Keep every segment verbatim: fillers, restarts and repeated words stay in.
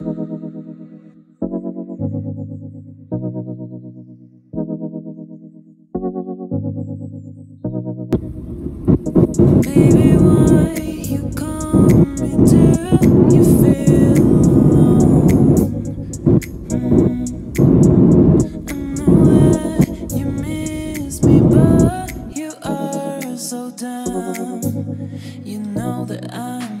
Baby, why you call me till you feel alone? Mm. I know that you miss me, but you are so down. You know that I'm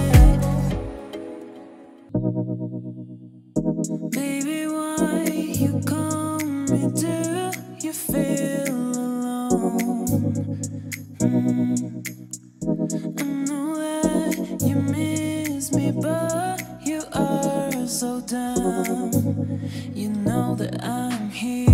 here. Baby, why you call me till you feel alone? Mm. I know that you miss me, but you are so down. You know that I'm here.